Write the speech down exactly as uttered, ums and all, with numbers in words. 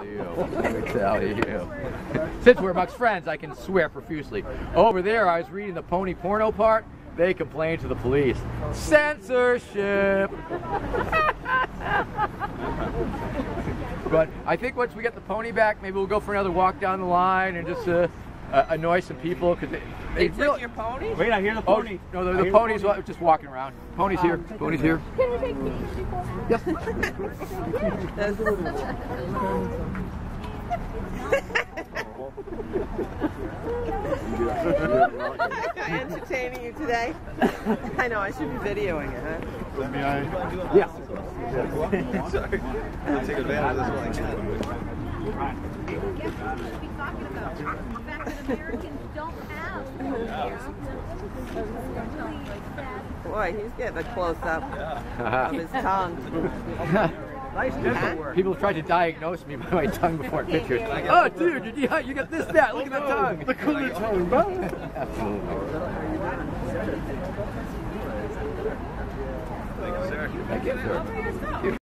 tell you, let me tell you. Since we're amongst friends, I can swear profusely. Over there, I was reading the pony porno part. They complained to the police. Censorship! But I think once we get the pony back, maybe we'll go for another walk down the line and just uh, uh, annoy some people. Cause they, they you took your pony? Wait, I hear the pony. Oh, no, the, the pony's the pony. Just walking around. Pony's um, here. Pony's here. Can you take me? Yes. Entertaining you today? I know, I should be videoing it, huh? May I? Yeah. Sorry. I'll take advantage of this one. Guess what we should be talking about? The fact that Americans don't have yeah. Boy, he's getting a close-up yeah. of his tongue. Nice dental work. People have tried to diagnose me by my tongue before pictures. Oh, dude, you, you got this, that. Look at that tongue. Look at the tongue, bro. Absolutely. Thank you, sir. Thank you.